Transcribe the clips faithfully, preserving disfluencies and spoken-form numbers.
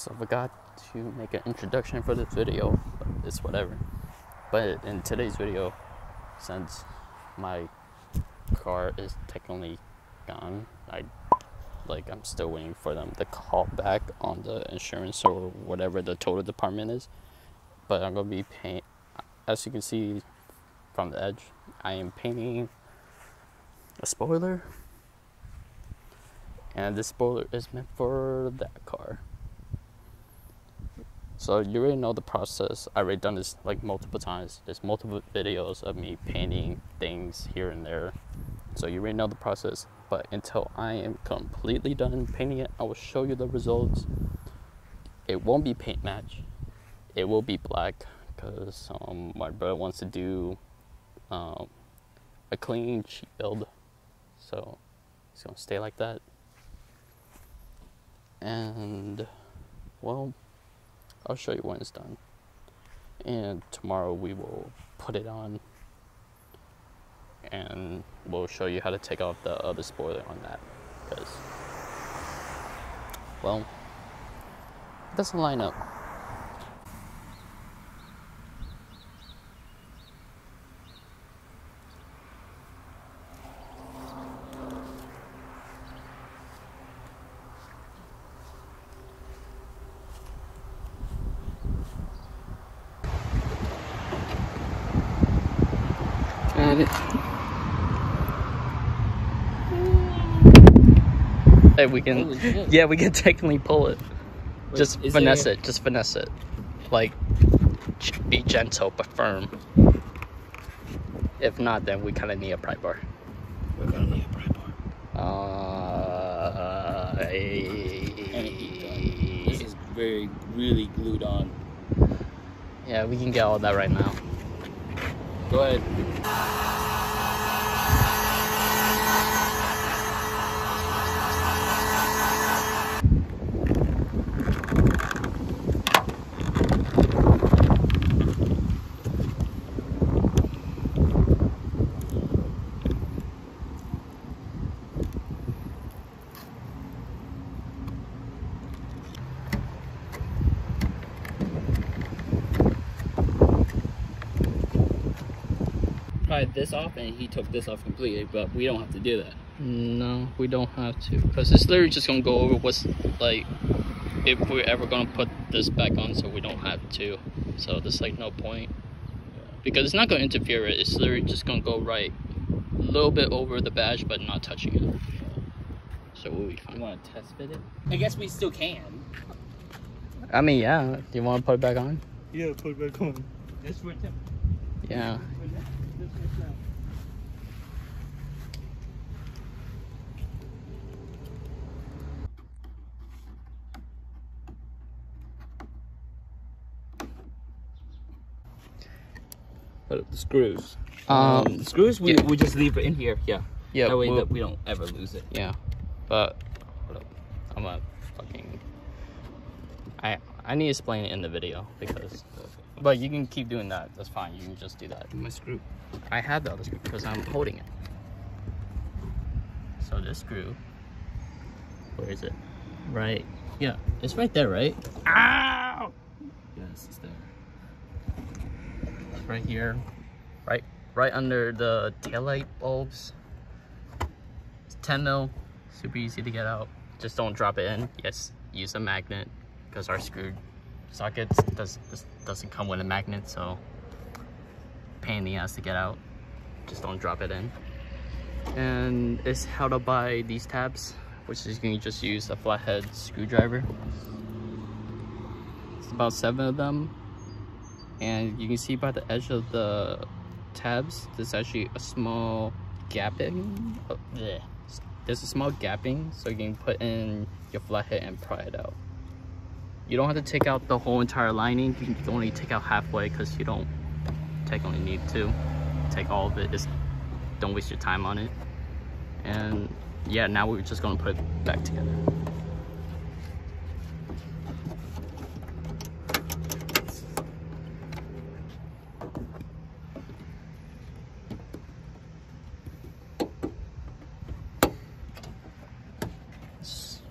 So I forgot to make an introduction for this video, but it's whatever. But in today's video, since my car is technically gone, I like I'm still waiting for them to call back on the insurance or whatever the total department is. But I'm gonna be paint. As you can see from the edge, I am painting a spoiler, and this spoiler is meant for that car. So you already know the process. I already done this like multiple times. There's multiple videos of me painting things here and there. So you already know the process. But until I am completely done painting it, I will show you the results. It won't be paint match. It will be black because um, my brother wants to do um, a clean sheet build. So it's gonna stay like that. And well, I'll show you when it's done, and tomorrow we will put it on and we'll show you how to take off the other spoiler on that, because, well, it doesn't line up. Hey, we can, yeah, we can technically pull it. Wait, just finesse there... it, just finesse it. Like, be gentle but firm. If not, then we kind of need a pry bar. We're gonna need a pry bar. Uh, I... This is very, really glued on. Yeah, we can get all that right now. Go ahead. This off, and he took this off completely, but we don't have to do that. No, we don't have to, because it's literally just gonna go over what's like if we're ever gonna put this back on, so we don't have to. So there's like no point, because it's not gonna interfere with it. It's literally just gonna go right a little bit over the badge, but not touching it. So we'll be fine. You want to test fit it? I guess we still can. I mean, yeah. Do you want to put it back on? Yeah, put it back on. That's for them. Yeah. Put up the screws. Um, um the screws we, yeah. we just leave it in here, yeah. Yeah. That way we'll, that we don't ever lose it. Yeah. But hold up. I'm a fucking I I need to explain it in the video, because but you can keep doing that, that's fine, you can just do that. My screw. I have the other screw because I'm holding it. So this screw, where is it? Right, yeah, it's right there, right? Ow! Yes, it's there. It's right here, right right under the taillight bulbs. It's ten mil, super easy to get out. Just don't drop it in, yes, use a magnet, because our screw sockets does, doesn't come with a magnet, so pain in the ass to get out. Just don't drop it in. And it's held up by these tabs, which is you can just use a flathead screwdriver. It's about seven of them, and you can see by the edge of the tabs, there's actually a small gapping. Oh, there's a small gapping, so you can put in your flathead and pry it out. You don't have to take out the whole entire lining. You can only take out halfway, because you don't technically need to take all of it. Just don't waste your time on it. And yeah, now we're just gonna put it back together.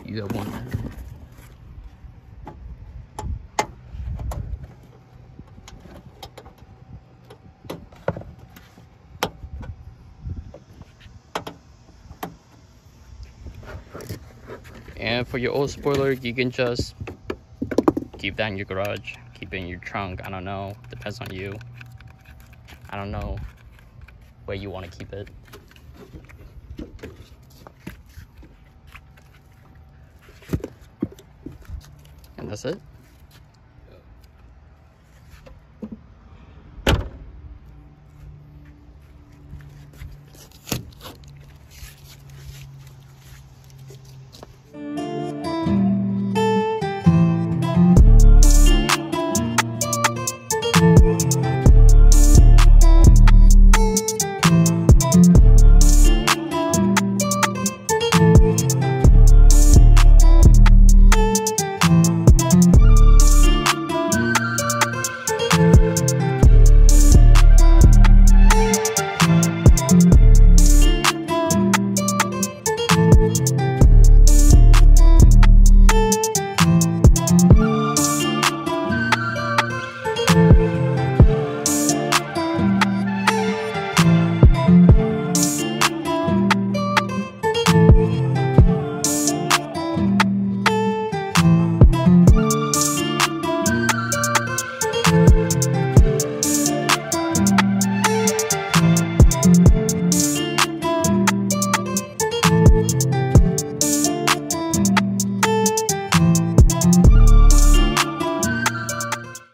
You got one. for your old spoiler, you can just keep that in your garage, keep it in your trunk. I don't know, depends on you. I don't know where you want to keep it. And that's it.